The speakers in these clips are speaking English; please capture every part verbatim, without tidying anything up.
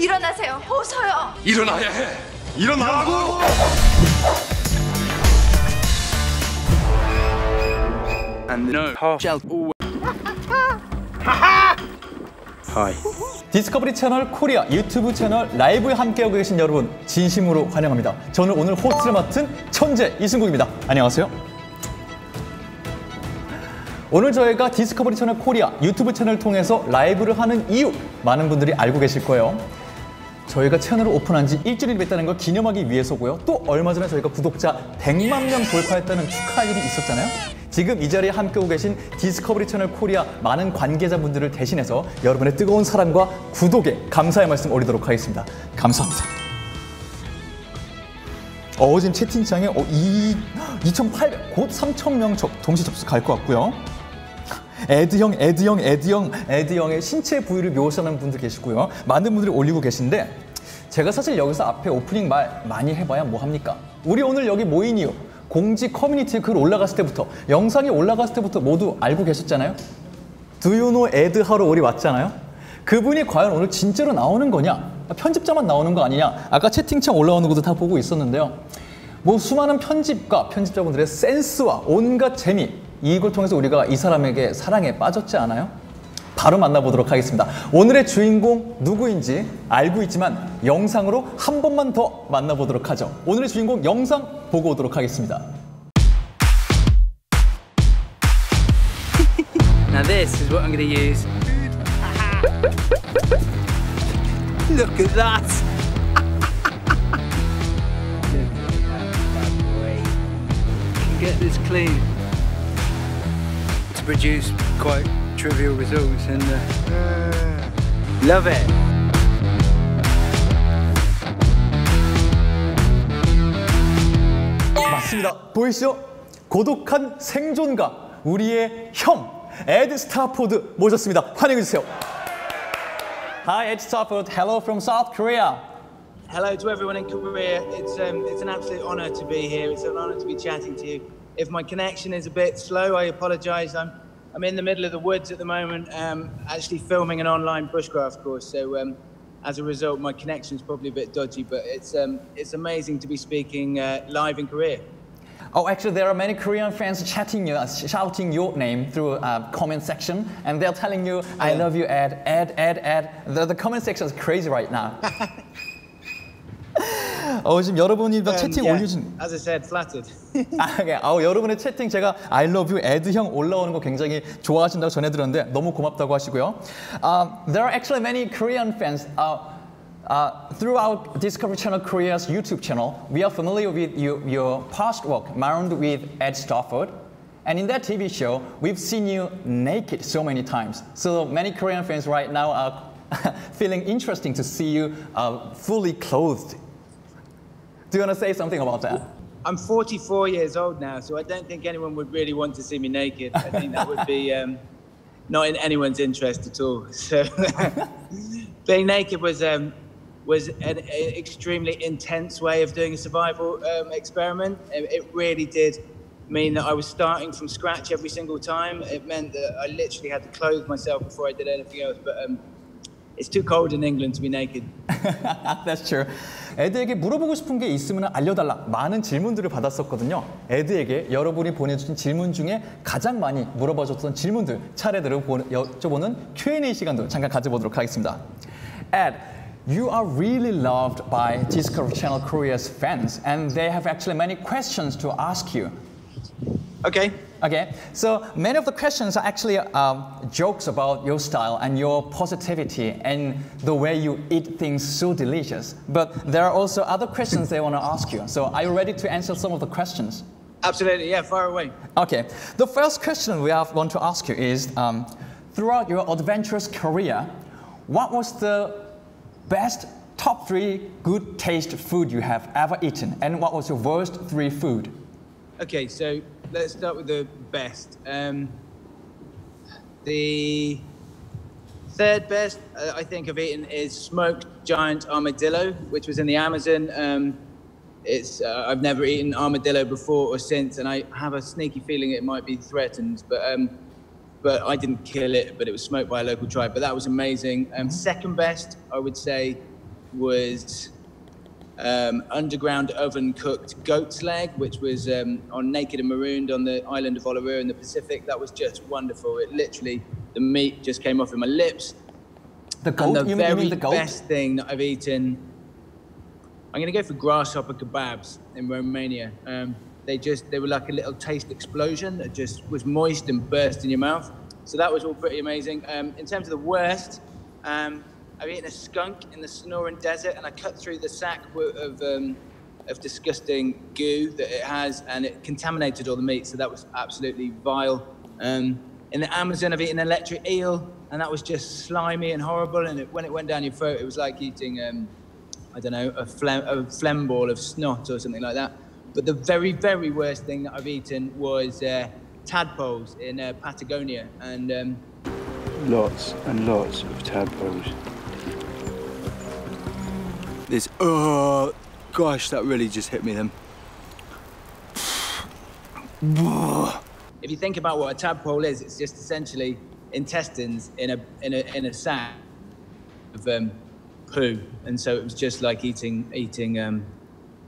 일어나세요. 어서요. 일어나야 해. 일어나라고. And no. Hi. 디스커버리 채널 코리아 유튜브 채널 라이브에 함께하고 계신 여러분 진심으로 환영합니다. 저는 오늘 호스트를 맡은 천재 이승국입니다. 안녕하세요. 오늘 저희가 디스커버리 채널 코리아 유튜브 채널을 통해서 라이브를 하는 이유 많은 분들이 알고 계실 거예요. 저희가 채널을 오픈한 지 일주일이 됐다는 걸 기념하기 위해서고요. 또 얼마 전에 저희가 구독자 백만 명 돌파했다는 축하일이 있었잖아요. 지금 이 자리에 함께하고 계신 디스커버리 채널 코리아 많은 관계자분들을 대신해서 여러분의 뜨거운 사랑과 구독에 감사의 말씀 올리도록 하겠습니다. 감사합니다. 어, 지금 채팅창에 어, 이천팔백, 곧 삼천 명 접, 동시 접속할 것 같고요. 에드형, 에드형, 에드형, 에드형의 신체 부위를 묘사하는 분들 계시고요. 많은 분들이 올리고 계신데 제가 사실 여기서 앞에 오프닝 말 많이 해봐야 뭐합니까? 우리 오늘 여기 모인 이유 공지 커뮤니티에 글 올라갔을 때부터 영상이 올라갔을 때부터 모두 알고 계셨잖아요? Do you know Ed 하러 우리 왔잖아요? 그분이 과연 오늘 진짜로 나오는 거냐? 편집자만 나오는 거 아니냐? 아까 채팅창 올라오는 것도 다 보고 있었는데요. 뭐 수많은 편집과 편집자분들의 센스와 온갖 재미 이걸 통해서 우리가 이 사람에게 사랑에 빠졌지 않아요? 바로 만나보도록 하겠습니다. 오늘의 주인공 누구인지 알고 있지만 영상으로 한 번만 더 만나보도록 하죠. 오늘의 주인공 영상 보고 오도록 하겠습니다. Now this is what I'm going to use. Look at that. Get this clean to produce quite trivial results and uh, love it. 맞습니다. 보이시죠? 고독한 생존가 우리의 형 에드 스타포드 모셨습니다. 환영해 주세요. Hi, Ed Stafford. Hello from South Korea. Hello to everyone in Korea. It's um, it's an absolute honor to be here. It's an honor to be chatting to you. If my connection is a bit slow, I apologize. I'm I'm in the middle of the woods at the moment, um, actually filming an online bushcraft course. So um, as a result, my connection's probably a bit dodgy, but it's, um, it's amazing to be speaking uh, live in Korea. Oh, actually, there are many Korean fans chatting you, uh, shouting your name through uh, comment section, and they're telling you, I yeah. love you, Ed, Ed, Ed, Ed. The, the comment section is crazy right now. 어, 지금 여러분이 다 um, 채팅 yeah. 올려준 As I said, flattered. 아, 네. 어, 여러분의 채팅 제가 I love you, 에드 형 올라오는 거 굉장히 좋아하신다고 전해드렸는데 너무 고맙다고 하시고요. Uh, there are actually many Korean fans uh, uh, throughout Discovery Channel Korea's YouTube channel. We are familiar with you, your past work, Marooned with Ed Stafford. And in that T V show, we've seen you naked so many times. So many Korean fans right now are feeling interesting to see you uh, fully clothed. Do you want to say something about that? I'm forty-four years old now, so I don't think anyone would really want to see me naked. I think that would be um, not in anyone's interest at all. So being naked was um, was an, an extremely intense way of doing a survival um, experiment. It, it really did mean that I was starting from scratch every single time. It meant that I literally had to clothe myself before I did anything else. But um, It's too cold in England to be naked. That's true. 에드에게 물어보고 싶은 게 있으면 알려달라 많은 질문들을 받았었거든요. 에드에게 여러분이 보내주신 질문 중에 가장 많이 물어봐줬던 질문들 차례대로 여쭤보는 Q and A 시간도 잠깐 가져보도록 하겠습니다. Ed, you are really loved by Discovery Channel Korea's fans, and they have actually many questions to ask you. Okay. Okay, so many of the questions are actually um, jokes about your style and your positivity and the way you eat things so delicious. But there are also other questions they want to ask you. So are you ready to answer some of the questions? Absolutely, yeah, fire away. Okay, the first question we have, want to ask you is, um, throughout your adventurous career, what was the best top three good taste food you have ever eaten? And what was your worst three food? Okay, so let's start with the best. Um, the third best uh, I think I've eaten is smoked giant armadillo, which was in the Amazon. Um, it's uh, I've never eaten armadillo before or since, and I have a sneaky feeling it might be threatened. But um, but I didn't kill it, but it was smoked by a local tribe. But that was amazing. Um, second best, I would say, was um, underground oven cooked goat's leg, which was um, on Naked and Marooned on the island of Olorua in the Pacific. That was just wonderful. It literally, the meat just came off in my lips. The goat? And the you very mean the goat? Best thing that I've eaten, I'm going to go for grasshopper kebabs in Romania. Um, they just, they were like a little taste explosion that just was moist and burst in your mouth. So that was all pretty amazing. Um, in terms of the worst, um, I've eaten a skunk in the Sonoran Desert, and I cut through the sack of, um, of disgusting goo that it has, and it contaminated all the meat, so that was absolutely vile. Um, in the Amazon, I've eaten an electric eel, and that was just slimy and horrible, and it, when it went down your throat, it was like eating, um, I don't know, a phlegm, a phlegm ball of snot or something like that. But the very, very worst thing that I've eaten was uh, tadpoles in uh, Patagonia, and um, lots and lots of tadpoles. This, oh, gosh, that really just hit me then. If you think about what a tadpole is, it's just essentially intestines in a in a in a sack of um, poo, and so it was just like eating eating um,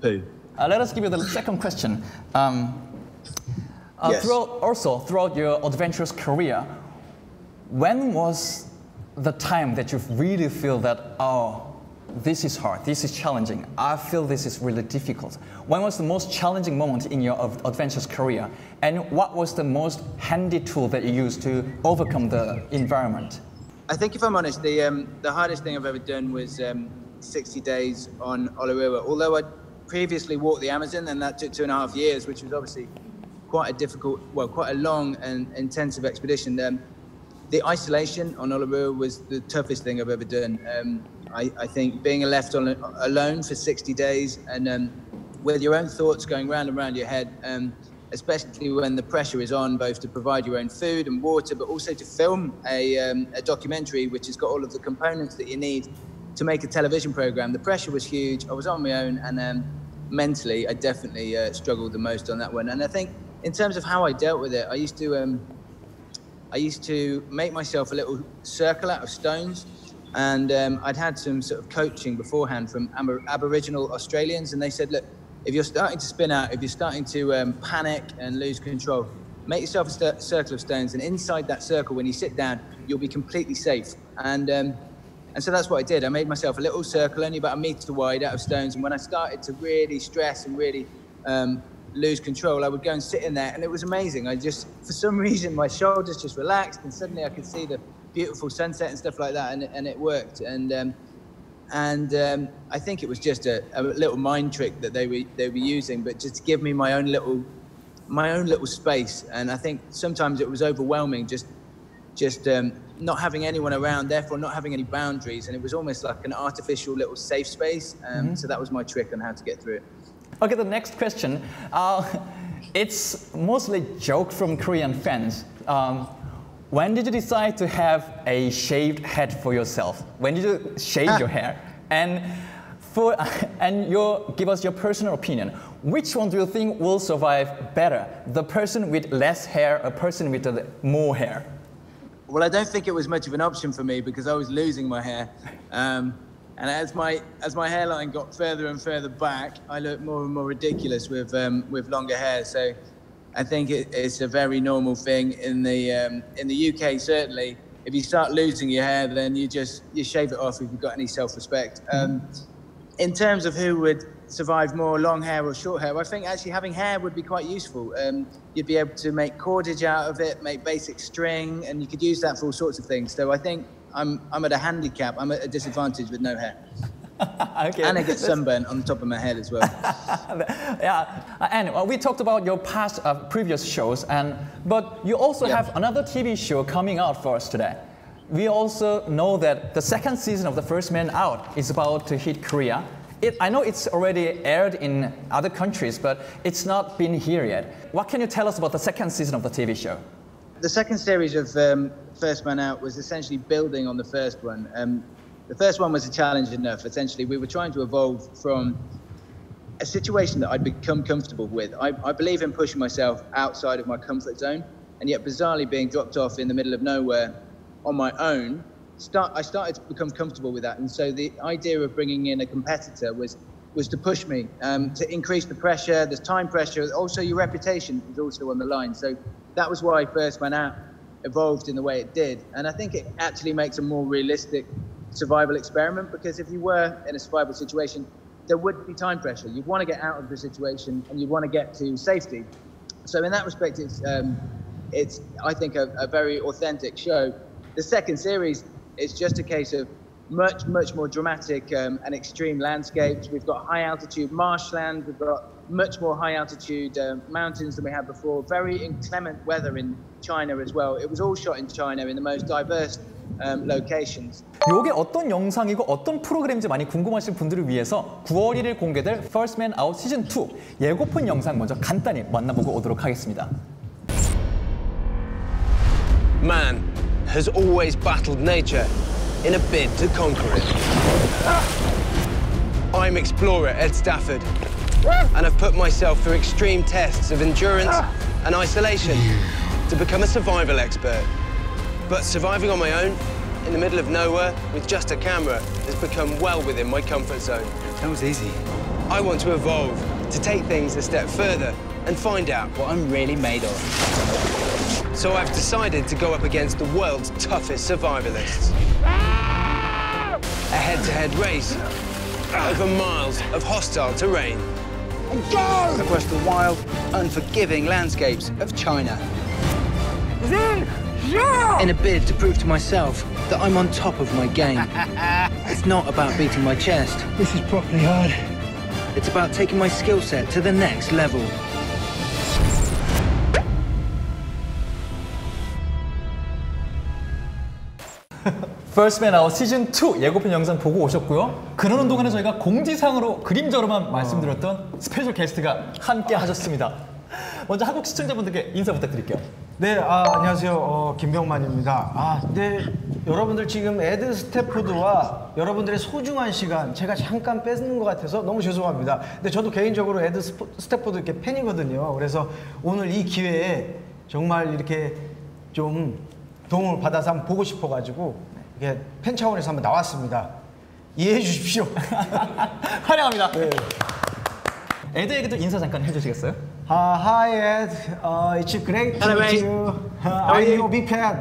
poo. Uh, let us give you the second question. Um, uh, yes. throughout, also, throughout your adventurous career, when was the time that you really feel that, oh, this is hard, this is challenging, I feel this is really difficult? When was the most challenging moment in your adventurous career? And what was the most handy tool that you used to overcome the environment? I think, if I'm honest, the, um, the hardest thing I've ever done was um, sixty days on Olorua, although I previously walked the Amazon, and that took two and a half years, which was obviously quite a difficult, well, quite a long and intensive expedition. Um, the isolation on Uluru was the toughest thing I've ever done. Um, I, I think being left on, alone for sixty days, and um, with your own thoughts going round and round your head, um, especially when the pressure is on, both to provide your own food and water, but also to film a, um, a documentary, which has got all of the components that you need to make a television program. The pressure was huge. I was on my own, and um, mentally, I definitely uh, struggled the most on that one. And I think in terms of how I dealt with it, I used to um, I used to make myself a little circle out of stones, and um, I'd had some sort of coaching beforehand from Ab Aboriginal Australians, and they said, look, if you're starting to spin out, if you're starting to um, panic and lose control, make yourself a circle of stones, and inside that circle, when you sit down, you'll be completely safe. And um, And so that's what I did. I made myself a little circle, only about a metre wide, out of stones. And when I started to really stress and really um, lose control, I would go and sit in there. And it was amazing. I just, for some reason, my shoulders just relaxed, and suddenly I could see the beautiful sunset and stuff like that. And, and it worked. And um, and um, I think it was just a, a little mind trick that they were they were using, but just to give me my own little my own little space. And I think sometimes it was overwhelming, just just. Um, not having anyone around, therefore not having any boundaries, and it was almost like an artificial little safe space. Um, mm-hmm. So that was my trick on how to get through it. Okay, the next question. Uh, it's mostly a joke from Korean fans. Um, when did you decide to have a shaved head for yourself? When did you shave your hair? And for and your give us your personal opinion. Which one do you think will survive better? The person with less hair, a person with more hair? Well, I don't think it was much of an option for me, because I was losing my hair. Um, and as my as my hairline got further and further back, I looked more and more ridiculous with um, with longer hair. So I think it, it's a very normal thing in the um, in the U K, certainly. If you start losing your hair, then you just you shave it off if you've got any self-respect. Um, in terms of who would survive more, long hair or short hair, I think actually having hair would be quite useful. Um, you'd be able to make cordage out of it, make basic string, and you could use that for all sorts of things. So I think I'm, I'm at a handicap, I'm at a disadvantage with no hair. Okay. And I get sunburn on the top of my head as well. Yeah, and well, we talked about your past, uh, previous shows, and but you also yeah. have another T V show coming out for us today. We also know that the second season of The First Man Out is about to hit Korea. It, I know it's already aired in other countries, but it's not been here yet. What can you tell us about the second season of the T V show? The second series of um, First Man Out was essentially building on the first one. Um, the first one was a challenge enough. Essentially, we were trying to evolve from a situation that I'd become comfortable with. I, I believe in pushing myself outside of my comfort zone, and yet bizarrely being dropped off in the middle of nowhere on my own start, I started to become comfortable with that. And so the idea of bringing in a competitor was was to push me, um, to increase the pressure, the time pressure. Also, your reputation is also on the line. So that was why I first went out, evolved in the way it did. And I think it actually makes a more realistic survival experiment, because if you were in a survival situation, there would be time pressure. You'd want to get out of the situation and you'd want to get to safety. So in that respect, it's, um, it's I think, a, a very authentic show. The second series is just a case of much, much more dramatic um, and extreme landscapes. We've got high-altitude marshland. We've got much more high-altitude uh, mountains than we had before. Very inclement weather in China as well. It was all shot in China in the most diverse um, locations. 이게 어떤 영상이고 어떤 프로그램인지 많이 궁금하신 분들을 위해서 구월 일일 공개될 First Man Out 시즌 투 예고편 영상 먼저 간단히 만나보고 오도록 하겠습니다. Man has always battled nature in a bid to conquer it. I'm explorer Ed Stafford, and I've put myself through extreme tests of endurance and isolation to become a survival expert. But surviving on my own, in the middle of nowhere, with just a camera, has become well within my comfort zone. That was easy. I want to evolve, to take things a step further, and find out what I'm really made of. So I've decided to go up against the world's toughest survivalists. A head-to-head race over miles of hostile terrain. Go! Across the wild, unforgiving landscapes of China. In a bid to prove to myself that I'm on top of my game. It's not about beating my chest. This is properly hard. It's about taking my skill set to the next level. First Man Out 시즌 투 예고편 영상 보고 오셨고요. 그러는 동안에 저희가 공지상으로 그림자로만 말씀드렸던 스페셜 게스트가 함께 하셨습니다. 먼저 한국 시청자분들께 인사 부탁드릴게요. 네, 아, 안녕하세요. 어, 김병만입니다. 아, 네, 여러분들 지금 에드 스태포드와 여러분들의 소중한 시간 제가 잠깐 뺏는 것 같아서 너무 죄송합니다. 근데 저도 개인적으로 에드 스태포드 이렇게 팬이거든요. 그래서 오늘 이 기회에 정말 이렇게 좀 도움을 받아서 한번 보고 싶어가지고 예, 팬 차원에서 한번 나왔습니다. 이해해 주십시오. 환영합니다. 네. 에드에게도 인사 잠깐 해주시겠어요? Uh, hi Ed, uh, it's great to meet you. Uh, I'm your big fan.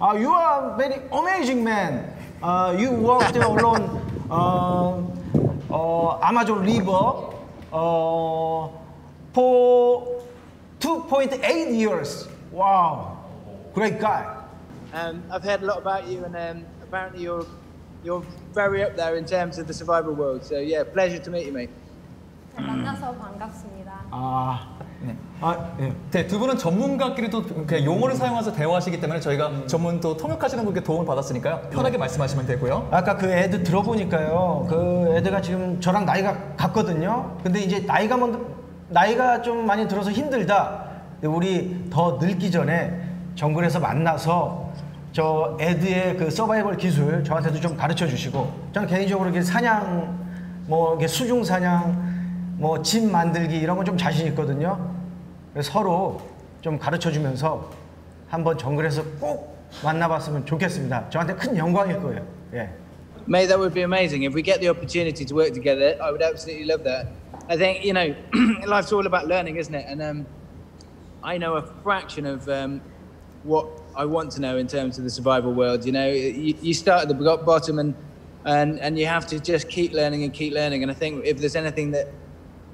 Uh, you are very amazing man. Uh, you walked along uh, uh, Amazon River uh, for two point eight years. Wow, great guy. Um, I've heard a lot about you, and um, apparently you're you're very up there in terms of the survival world. So yeah, pleasure to meet you, mate. 만나서 반갑습니다. 아, 네. 아, 네. 네, 두 분은 전문가끼리 또 용어를 사용해서 대화하시기 때문에 저희가 음. 전문 또 통역하시는 분께 도움을 받았으니까요. 편하게 네. 말씀하시면 되고요. 아까 그 애들 들어보니까요, 그 애들가 지금 저랑 나이가 같거든요. 근데 이제 나이가 먼저 나이가 좀 많이 들어서 힘들다. 근데 우리 더 늙기 전에 정글에서 만나서. 저 에드의 그 서바이벌 기술 저한테도 좀 가르쳐 주시고, 저는 개인적으로 이게 사냥, 뭐 이게 수중 사냥, 뭐 집 만들기 이런 건 좀 자신 있거든요. 그래서 서로 좀 가르쳐 주면서 한번 정글에서 꼭 만나봤으면 좋겠습니다. 저한테 큰 영광일 거예요. 예. Mate, that would be amazing. If we get the opportunity to work together, I would absolutely love that. I think, you know, life's all about learning, isn't it? And um, I know a fraction of um, what I want to know in terms of the survival world. You know, you, you start at the bottom, and, and and you have to just keep learning and keep learning. And I think if there's anything that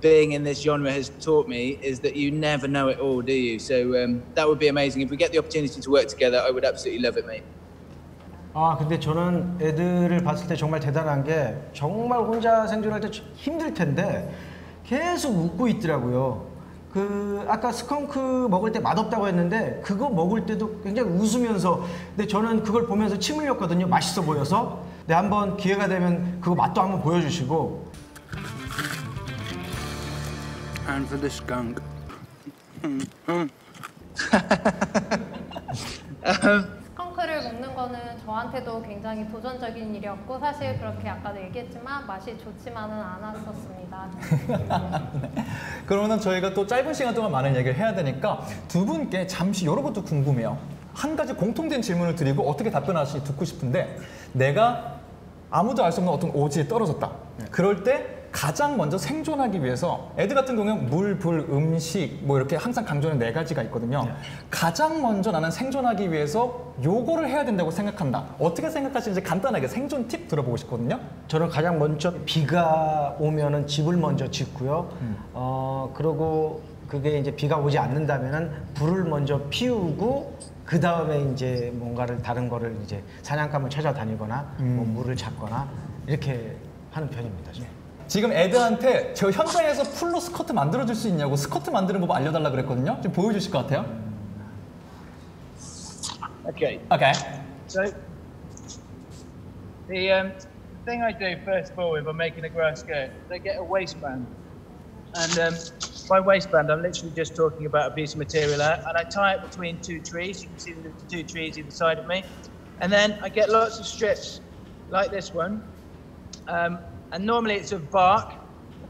being in this genre has taught me is that you never know it all, do you? So um, that would be amazing. If we get the opportunity to work together, I would absolutely love it, mate. 아, 근데 저는 애들을 봤을 때 정말 대단한 게 정말 혼자 생존할 때 힘들 텐데 계속 웃고 있더라고요. 그 아까 스컹크 먹을 때 맛없다고 했는데 그거 먹을 때도 굉장히 웃으면서, 근데 저는 그걸 보면서 침 흘렸거든요. 맛있어 보여서. 근데 한번 기회가 되면 그거 맛도 한번 보여주시고. And for the skunk. 스컹크를 먹는 거는 저한테도 굉장히 도전적인 일이었고, 사실 그렇게 아까도 얘기했지만 맛이 좋지만은 않았었습니다. 그러면 저희가 또 짧은 시간 동안 많은 얘기를 해야 되니까 두 분께 잠시 이런 것도 궁금해요. 한 가지 공통된 질문을 드리고 어떻게 답변하시는지 듣고 싶은데, 내가 아무도 알 수 없는 어떤 오지에 떨어졌다. 네. 그럴 때 가장 먼저 생존하기 위해서 애들 같은 경우는 물, 불, 음식 뭐 이렇게 항상 강조하는 네 가지가 있거든요. 네. 가장 먼저 나는 생존하기 위해서 요거를 해야 된다고 생각한다. 어떻게 생각하시는지 간단하게 생존 팁 들어보고 싶거든요. 저는 가장 먼저 비가 오면은 집을 먼저 짓고요. 음. 어, 그러고 그게 이제 비가 오지 않는다면은 불을 먼저 피우고, 그 다음에 이제 뭔가를 다른 거를 이제 사냥감을 찾아다니거나 음. 뭐 물을 찾거나 이렇게 하는 편입니다. 네. 지금 애들한테 저 현장에서 풀로 스커트 만들어줄 수 있냐고, 스커트 만드는 법 알려달라 그랬거든요. 좀 보여주실 것 같아요. Okay. Okay. So the um, thing I do first of all if I'm making a grass skirt, they get a waistband, and um, by waistband I'm literally just talking about a piece of material out, and I tie it between two trees. You can see the two trees either side of me, and then I get lots of strips like this one. Um, And normally it's of bark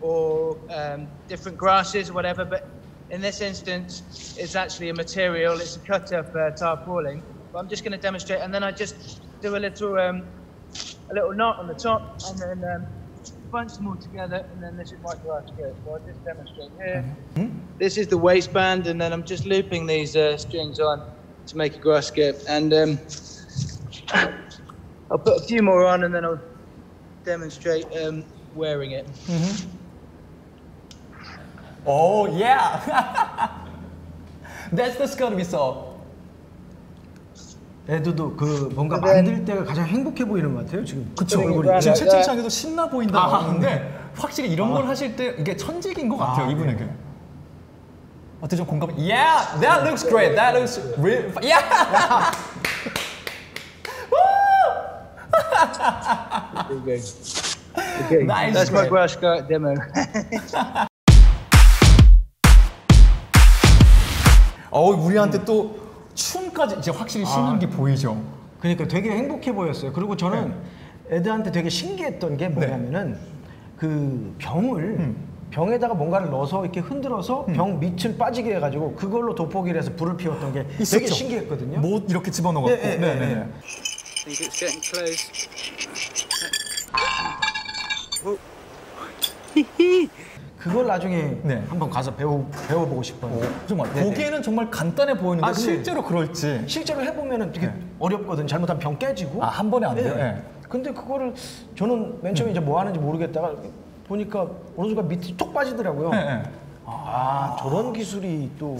or um, different grasses or whatever, but in this instance it's actually a material, it's a cut-up uh, tarpaulin. But I'm just going to demonstrate, and then I just do a little um, a little knot on the top, and then um, bunch them all together, and then this is my grass skirt. So I'll just demonstrate here. Mm-hmm. This is the waistband, and then I'm just looping these uh, strings on to make a grass skirt. And um, I'll put a few more on, and then I'll demonstrate um, wearing it. Mm-hmm. Oh yeah. That's the skirt we saw. 애들도 그 뭔가 만들 때가 가장 행복해 보이는 것 같아요 지금. 그쵸, 얼굴이. 지금 채팅창에도 신나 보인다고 하는데 확실히 이런 걸 하실 때 이게 천직인 것 같아요 이분에게. 어떻게 좀 공감? Yeah, that looks great. That looks real. Yeah. Okay. Okay. Nice. That's my grass skirt demo. 어, 우리한테 또 춤까지 이제 확실히 쉬는 아, 게 보이죠. 그러니까 되게 행복해 보였어요. 그리고 저는 네. 애들한테 되게 신기했던 게 뭐냐면은 네. 그 병을 음. 병에다가 뭔가를 넣어서 이렇게 흔들어서 음. 병 밑을 빠지게 해가지고 그걸로 돋보기를 해서 불을 피웠던 게 있었죠. 되게 신기했거든요. 못 이렇게 집어넣었고. 네, 네, 네, 네. 네. I think it's getting close. 그걸 나중에 네. 한번 가서 배워, 배워보고 싶어요. 오, 정말 네네. 보기에는 정말 간단해 보이는데 아, 실제로 네. 그럴지. 실제로 해보면 되게 네. 어렵거든. 잘못하면 병 깨지고. 아, 한 번에 안 돼요? 네. 네. 근데 그거를 저는 맨 처음에 이제 뭐 하는지 모르겠다가 보니까 어느 순간 밑이 톡 빠지더라고요. 네, 네. 아, 아 저런 기술이 또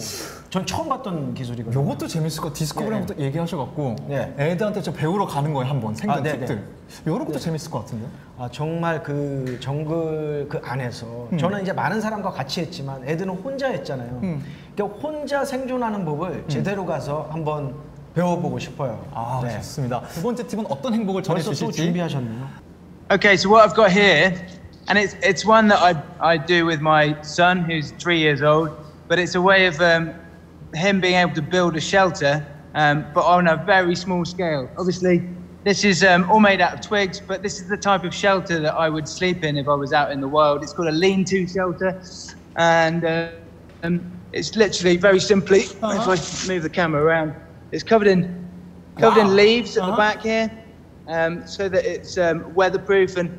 전 처음 봤던 기술이거든요. 요것도 재밌을 것 같아요. 디스커버리랑부터 네. 얘기하셔갖고 네. 애들한테 저 배우러 가는 거예요 한번 생존 팁들. 아, 요런 것도 네. 재밌을 것 같은데요. 아 정말 그 정글 그 안에서 음. 저는 이제 많은 사람과 같이 했지만 애들은 혼자 했잖아요. 음. 그러니까 혼자 생존하는 법을 음. 제대로 가서 한번 배워보고 싶어요. 아 네. 좋습니다. 두 번째 팁은 어떤 행복을 전해주실지. 또 준비하셨네요. Okay, so what I've got here. And it's, it's one that I, I do with my son, who's three years old, but it's a way of um, him being able to build a shelter, um, but on a very small scale. Obviously, this is um, all made out of twigs, but this is the type of shelter that I would sleep in if I was out in the wild. It's called a lean-to shelter, and uh, um, it's literally, very simply, uh-huh. if I move the camera around, it's covered in, covered wow. in leaves uh-huh. at the back here, um, so that it's um, weatherproof. And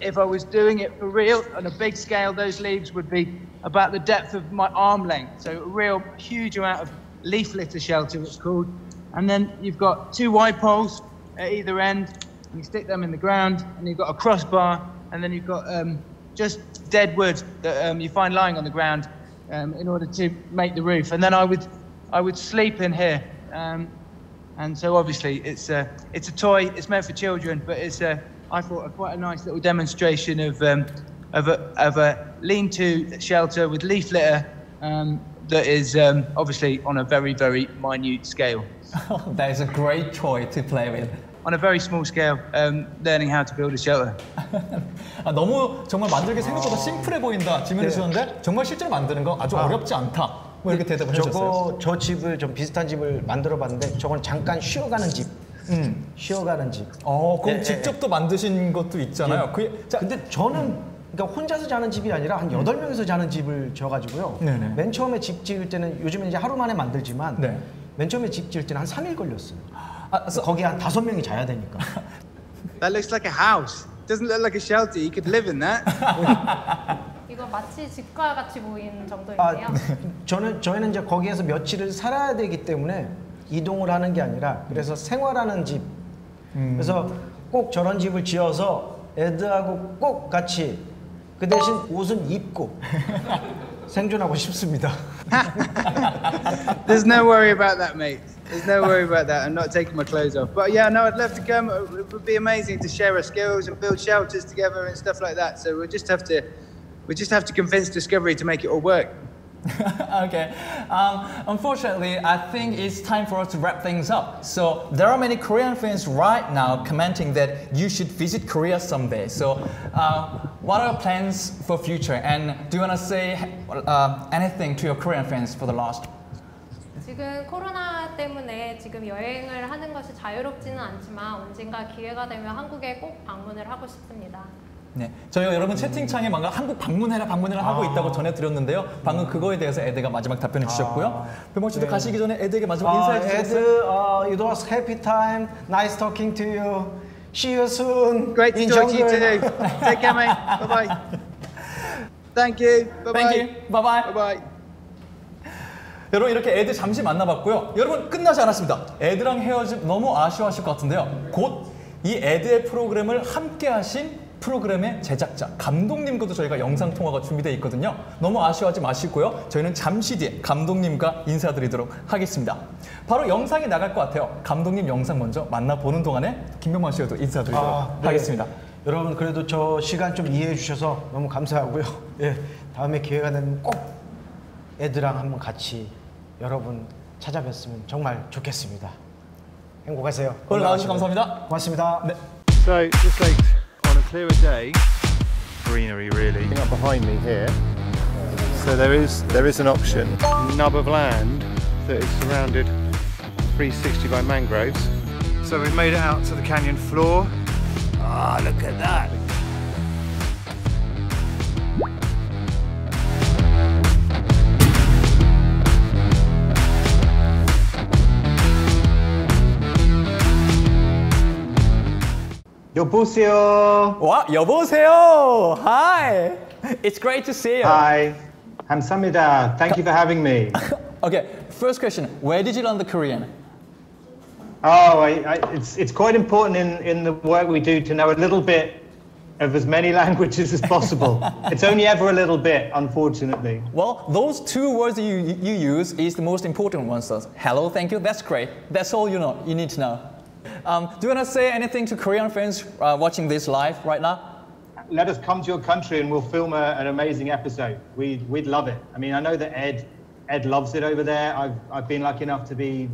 if I was doing it for real on a big scale, those leaves would be about the depth of my arm length. So a real huge amount of leaf litter shelter, it's called. And then you've got two wide poles at either end, and you stick them in the ground, and you've got a crossbar, and then you've got um, just dead wood that um, you find lying on the ground um, in order to make the roof. And then I would, I would sleep in here. Um, and so obviously it's a, it's a toy, it's meant for children, but it's a, I thought a quite a nice little demonstration of um, of a, of a lean-to shelter with leaf litter um, that is um, obviously on a very very minute scale. Oh, that is a great toy to play with. On a very small scale, um, learning how to build a shelter. 아, 너무 정말 만들기 생각보다 심플해 보인다 질문해 네. 주셨는데 정말 실제로 만드는 거 아주 아. 어렵지 않다. 뭐 이렇게 대답을 해주셨어요. 저 집을 좀 비슷한 집을 만들어봤는데 저건 잠깐 쉬어가는 집. 음. 쉬어가는 집. 어, 그럼 네, 직접 네, 또 만드신 것도 있잖아요. 네. 그, 자, 근데 저는 음. 그러니까 혼자서 자는 집이 아니라 한 여덟 명이서 자는 집을 지어가지고요. 네, 네. 맨 처음에 집 지을 때는 요즘에 이제 하루 만에 만들지만 네. 맨 처음에 집 지을 때는 한 삼 일 걸렸어요. 아, so 거기 한 다섯 명이 자야 되니까. That looks like a house. Doesn't look like a shelter. You could live in that. 이거 마치 집과 같이 보이는 정도인데요. 아, 저는 저희는 이제 거기에서 며칠을 살아야 되기 때문에 이동을 하는 게 아니라 그래서 생활하는 집. 음. 그래서 꼭 저런 집을 지어서 애들하고 꼭 같이 그 대신 옷은 입고 생존하고 싶습니다. There's no worry about that, mate. There's no worry about that. I'm not taking my clothes off. But yeah, no, I'd love to come. It would be amazing to share our skills and build shelters together and stuff like that. So we'll just have to, we just have to convince Discovery to make it all work. Okay. Um, unfortunately, I think it's time for us to wrap things up. So there are many Korean fans right now commenting that you should visit Korea someday. So uh, what are your plans for future? And do you want to say uh, anything to your Korean fans for the last? 지금 코로나 때문에 지금 여행을 하는 것이 자유롭지는 않지만 언젠가 기회가 되면 한국에 꼭 방문을 하고 싶습니다. 네, 저희가 여러분 채팅창에 뭔가 한국 방문해라 방문해라 하고 있다고 전해드렸는데요. 방금 그거에 대해서 에드가 마지막 답변해 주셨고요. 병원 씨도 가시기 전에 에드에게 마지막 인사해 주셨어요. 에드, uh, it was happy time. Nice talking to you. See you soon. Great to talk to you today. Take care, mate. Bye bye. Thank you. Bye bye. Thank you. Bye bye. Bye bye. 여러분 이렇게 에드 잠시 만나봤고요. 여러분 끝나지 않았습니다. 에드랑 헤어짐 너무 아쉬워하실 것 같은데요. 곧 이 에드의 프로그램을 함께하신 프로그램의 제작자, 감독님과도 저희가 영상통화가 준비되어 있거든요. 너무 아쉬워하지 마시고요. 저희는 잠시 뒤에 감독님과 인사드리도록 하겠습니다. 바로 영상이 나갈 것 같아요. 감독님 영상 먼저 만나보는 동안에 김병만 씨와도 인사드리도록 아, 네. 하겠습니다. 여러분 그래도 저 시간 좀 이해해 주셔서 너무 감사하고요. 예, 다음에 기회가 되면 꼭 애들랑 한번 같이 여러분 찾아뵀으면 정말 좋겠습니다. 행복하세요. 오늘 나와주셔서 감사합니다. 고맙습니다. 네. So, just like... Clear a day, greenery really. Looking up behind me here, so there is there is an option. Nub of land that is surrounded three sixty by mangroves. So we've made it out to the canyon floor. Ah, oh, look at that. 여보세요. 와, 여보세요. Hi. It's great to see you. Hi. 감사합니다. Thank you for having me. Okay. First question. Where did you learn the Korean? Oh, I, I, it's it's quite important in in the work we do to know a little bit of as many languages as possible. It's only ever a little bit, unfortunately. Well, those two words that you you use is the most important ones. So, hello, thank you. That's great. That's all you know. You need to know. Um, do you want to say anything to Korean fans uh, watching this live right now? Let us come to your country and we'll film a, an amazing episode. We, we'd love it. I mean, I know that Ed, Ed loves it over there. I've, I've been lucky enough to be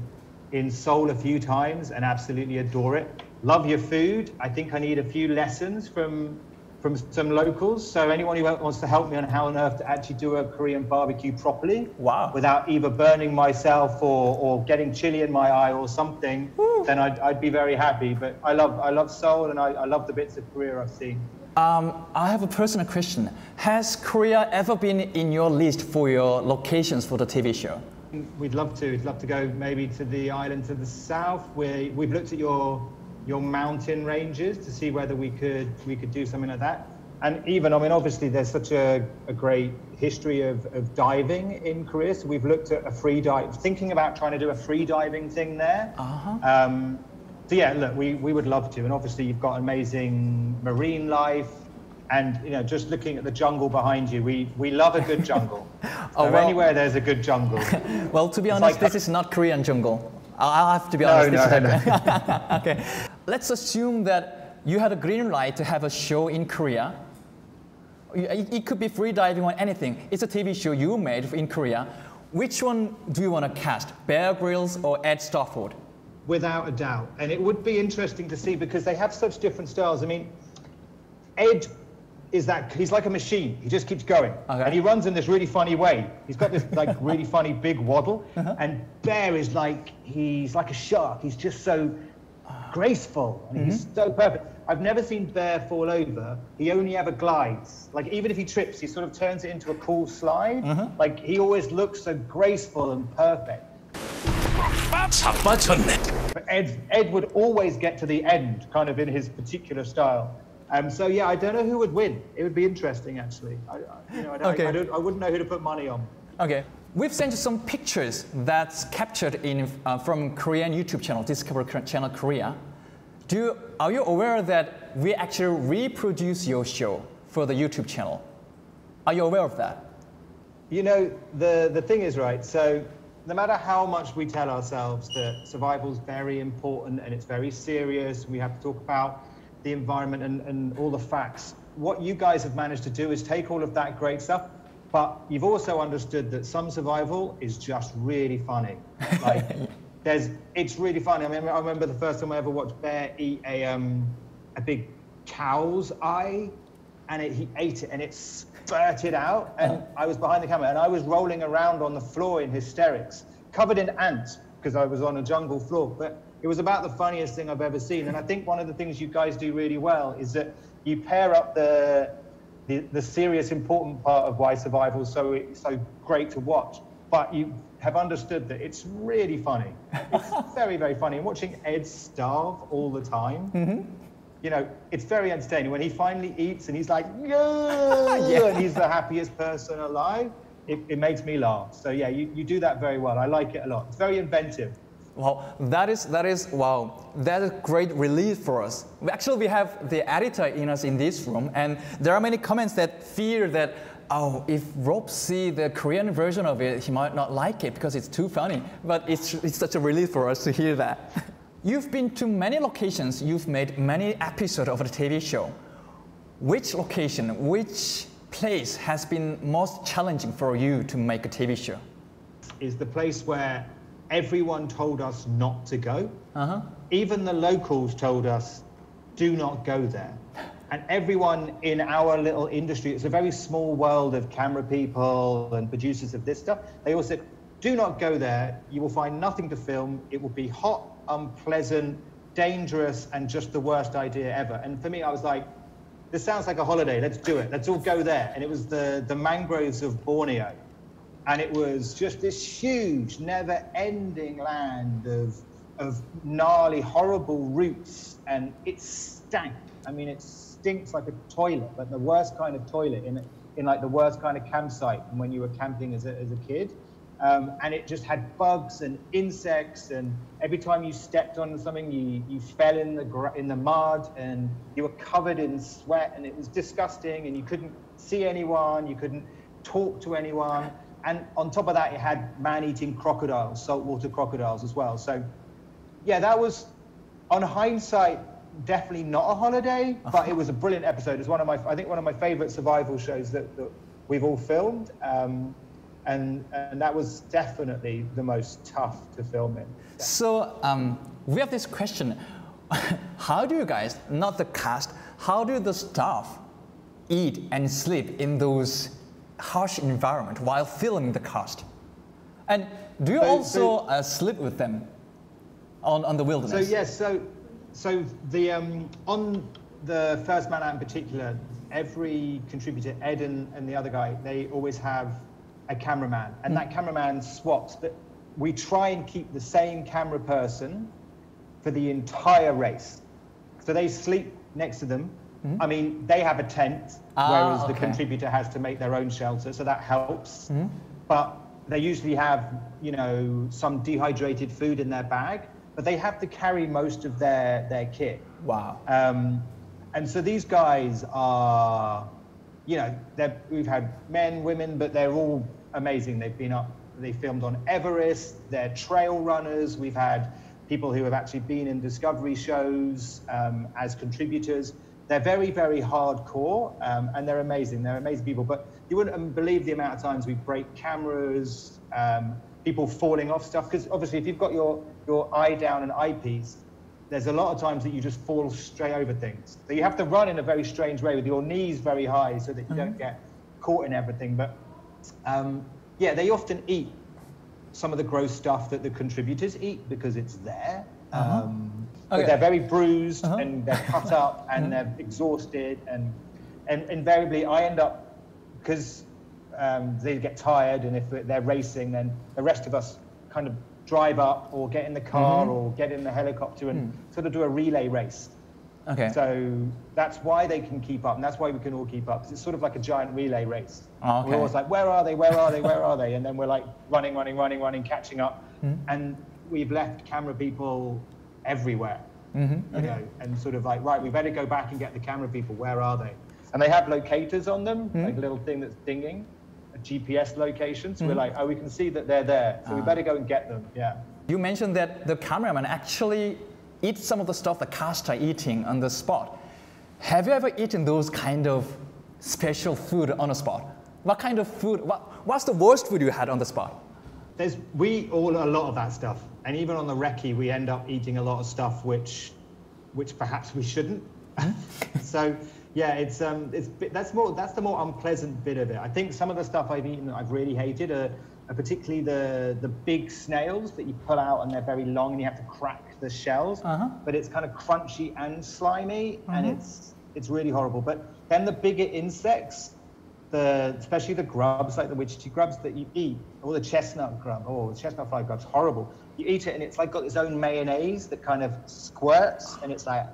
in Seoul a few times and absolutely adore it. Love your food. I think I need a few lessons from, from some locals. So anyone who wants to help me on how on earth to actually do a Korean barbecue properly, wow, without either burning myself or, or getting chili in my eye or something, Woo. then I'd, I'd be very happy. But I love, I love Seoul and I, I love the bits of Korea I've seen. Um, I have a personal question. Has Korea ever been in your list for your locations for the T V show? We'd love to. We'd love to go maybe to the island to the south where we've looked at your your mountain ranges to see whether we could we could do something like that. And even, I mean, obviously there's such a, a great history of, of diving in Korea. So we've looked at a free dive, thinking about trying to do a free diving thing there. Uh-huh. Um, so yeah, look, we, we would love to. And obviously you've got amazing marine life. And, you know, just looking at the jungle behind you, we, we love a good jungle. oh, so well, anywhere there's a good jungle. Well, to be it's honest, like, this is not Korean jungle. I'll have to be honest. No, no, no. Okay. Let's assume that you had a green light to have a show in Korea. It could be free diving or anything. It's a T V show you made in Korea. Which one do you want to cast? Bear Grylls or Ed Stafford? Without a doubt. And it would be interesting to see because they have such different styles. I mean, Ed is that he's like a machine. He just keeps going. Okay. And he runs in this really funny way. He's got this like really funny big waddle. Uh-huh. And Bear is like, he's like a shark. He's just so graceful. And mm-hmm. he's so perfect. I've never seen Bear fall over. He only ever glides. Like even if he trips, he sort of turns it into a cool slide. Uh-huh. Like he always looks so graceful and perfect. But Ed, Ed would always get to the end, kind of in his particular style. Um, so yeah, I don't know who would win. It would be interesting, actually. I, you know, I, don't, okay. I, I, don't, I wouldn't know who to put money on. Okay. We've sent you some pictures that's captured in, uh, from Korean YouTube channel, Discovery Channel Korea. Do you, are you aware that we actually reproduce your show for the YouTube channel? Are you aware of that? You know, the, the thing is, right, so no matter how much we tell ourselves that survival is very important and it's very serious, we have to talk about the environment and, and all the facts, what you guys have managed to do is take all of that great stuff, but you've also understood that some survival is just really funny. Like, there's, it's really funny. I mean, I remember the first time I ever watched Bear eat a, um, a big cow's eye, and it, he ate it, and it spurted out, and I was behind the camera, and I was rolling around on the floor in hysterics, covered in ants, because I was on a jungle floor, but it was about the funniest thing I've ever seen. And I think one of the things you guys do really well is that you pair up the The, the serious, important part of why survival is so, so great to watch. But you have understood that it's really funny. It's very, very funny. And watching Ed starve all the time, mm-hmm. you know, it's very entertaining. When he finally eats and he's like, yeah, and he's the happiest person alive, it, it makes me laugh. So, yeah, you, you do that very well. I like it a lot. It's very inventive. Wow, that is, that is, wow, that is great relief for us. Actually, we have the editor in us in this room, and there are many comments that fear that, oh, if Rob see the Korean version of it, he might not like it because it's too funny. But it's, it's such a relief for us to hear that. You've been to many locations, you've made many episodes of the T V show. Which location, which place has been most challenging for you to make a T V show? Is the place where everyone told us not to go. Uh-huh. Even the locals told us, do not go there. And everyone in our little industry, it's a very small world of camera people and producers of this stuff, they all said, do not go there. You will find nothing to film. It will be hot, unpleasant, dangerous, and just the worst idea ever. And for me, I was like, this sounds like a holiday. Let's do it. Let's all go there. And it was the, the mangroves of Borneo. And it was just this huge, never-ending land of, of gnarly, horrible roots. And it stank. I mean, it stinks like a toilet, like the worst kind of toilet in, in like the worst kind of campsite when you were camping as a, as a kid. Um, and it just had bugs and insects. And every time you stepped on something, you, you fell in the, gr in the mud. And you were covered in sweat. And it was disgusting. And you couldn't see anyone. You couldn't talk to anyone. And on top of that, it had man-eating crocodiles, saltwater crocodiles as well. So, yeah, that was, on hindsight, definitely not a holiday, but it was a brilliant episode. It's one of my, I think, one of my favorite survival shows that, that we've all filmed. Um, and, and that was definitely the most tough to film in. So um, we have this question. How do you guys, not the cast, how do the staff eat and sleep in those harsh environment while filming the cast? And do you so, also so, uh, sleep with them on, on the wilderness? So yes, so so the um, on the First Man Out in particular, every contributor, Ed and, and the other guy, they always have a cameraman, and mm. that cameraman swaps. That we try and keep the same camera person for the entire race, so they sleep next to them. Mm-hmm. I mean, they have a tent, ah, whereas okay. the contributor has to make their own shelter, so that helps. Mm-hmm. But they usually have, you know, some dehydrated food in their bag, but they have to carry most of their, their kit. Wow. Um, and so these guys are, you know, we've had men, women, but they're all amazing. They've been up, they filmed on Everest, they're trail runners. We've had people who have actually been in Discovery shows um, as contributors. They're very, very hardcore, um, and they're amazing. They're amazing people, but you wouldn't believe the amount of times we break cameras, um, people falling off stuff, because obviously if you've got your, your eye down and eyepiece, there's a lot of times that you just fall straight over things. So you have to run in a very strange way with your knees very high so that you mm-hmm. don't get caught in everything. But um, yeah, they often eat some of the gross stuff that the contributors eat because it's there. Uh-huh. um, Okay. But they're very bruised uh-huh. and they're cut up and they're exhausted, and and invariably I end up, because um, they get tired, and if they're racing, then the rest of us kind of drive up or get in the car mm-hmm. or get in the helicopter and mm. sort of do a relay race. Okay. So that's why they can keep up, and that's why we can all keep up, because it's sort of like a giant relay race. Oh, okay. We're always like, where are they, where are they, where are they? And then we're like running, running, running, running, catching up. Mm. And we've left camera people everywhere, mm-hmm. you know, and sort of like, right, we better go back and get the camera people, where are they? And they have locators on them, mm. like a little thing that's dinging, a G P S location. So mm. we're like, oh, we can see that they're there, so ah. we better go and get them, yeah. You mentioned that the cameraman actually eat some of the stuff the cast are eating on the spot. Have you ever eaten those kind of special food on a spot? What kind of food, what, what's the worst food you had on the spot? There's, we eat all a lot of that stuff. And even on the recce, we end up eating a lot of stuff which, which perhaps we shouldn't. So yeah, it's, um, it's, that's, more, that's the more unpleasant bit of it. I think some of the stuff I've eaten that I've really hated are, are particularly the, the big snails that you pull out and they're very long and you have to crack the shells, uh-huh. but it's kind of crunchy and slimy, mm-hmm. and it's it's really horrible. But then the bigger insects, the especially the grubs, like the witchetty grubs that you eat, or the chestnut grub, or oh, the chestnut fly grub's horrible. You eat it and it's like got its own mayonnaise that kind of squirts, and it's like,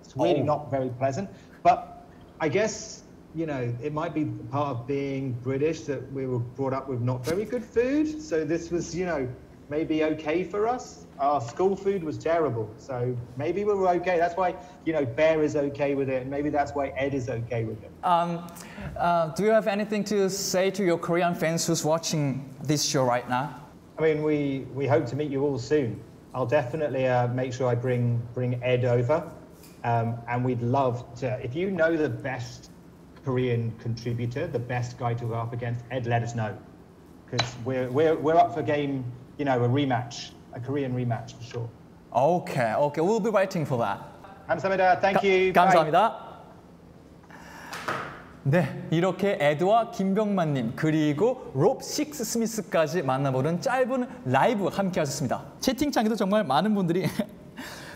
it's really oh. not very pleasant. But I guess, you know, it might be part of being British that we were brought up with not very good food, so this was, you know, maybe okay for us. Our school food was terrible, so maybe we were okay. That's why, you know, Bear is okay with it, and maybe that's why Ed is okay with it. Um, uh, do you have anything to say to your Korean fans who's watching this show right now? I mean, we, we hope to meet you all soon. I'll definitely uh, make sure I bring, bring Ed over, um, and we'd love to. If you know the best Korean contributor, the best guy to go up against, Ed, let us know, because we're, we're, we're up for game. You know, a rematch, a Korean rematch for sure. Okay, okay, we'll be waiting for that. 감사합니다. Thank you. 가, 감사합니다. 네, 이렇게 에드와 김병만님 그리고 롭 식스 스미스까지 만나보는 짧은 라이브 함께 하셨습니다. 채팅창에도 정말 많은 분들이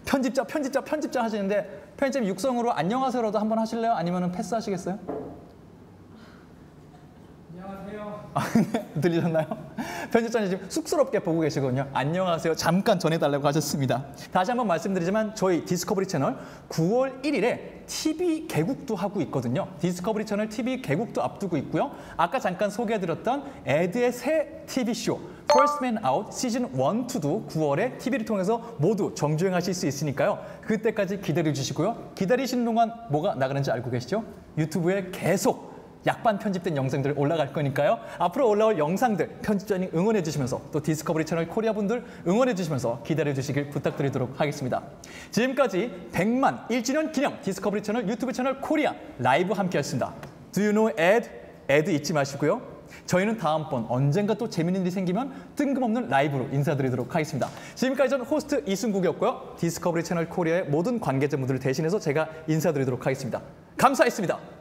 편집자, 편집자, 편집자 하시는데 편집자 육성으로 안녕하세요라도 한번 하실래요? 아니면 패스하시겠어요? 안녕하세요. 들리셨나요? 편집자님 지금 쑥스럽게 보고 계시거든요. 안녕하세요. 잠깐 전해달라고 하셨습니다. 다시 한번 말씀드리지만 저희 디스커버리 채널 구월 일일에 티비 개국도 하고 있거든요. 디스커버리 채널 티비 개국도 앞두고 있고요. 아까 잠깐 소개해드렸던 에드의 새 티비쇼 First Man Out 시즌 일, 이도 구월에 티비를 통해서 모두 정주행하실 수 있으니까요. 그때까지 기다려주시고요. 기다리시는 동안 뭐가 나가는지 알고 계시죠? 유튜브에 계속 약반 편집된 영상들이 올라갈 거니까요. 앞으로 올라올 영상들 편집자님 응원해 주시면서 또 디스커버리 채널 코리아 분들 응원해 주시면서 기다려 주시길 부탁드리도록 하겠습니다. 지금까지 백만 일주년 기념 디스커버리 채널 유튜브 채널 코리아 라이브 함께했습니다. Do you know Ed? Ed 잊지 마시고요. 저희는 다음번 언젠가 또 재밌는 일이 생기면 뜬금없는 라이브로 인사드리도록 하겠습니다. 지금까지 저는 호스트 이승국이었고요. 디스커버리 채널 코리아의 모든 관계자분들을 대신해서 제가 인사드리도록 하겠습니다. 감사했습니다.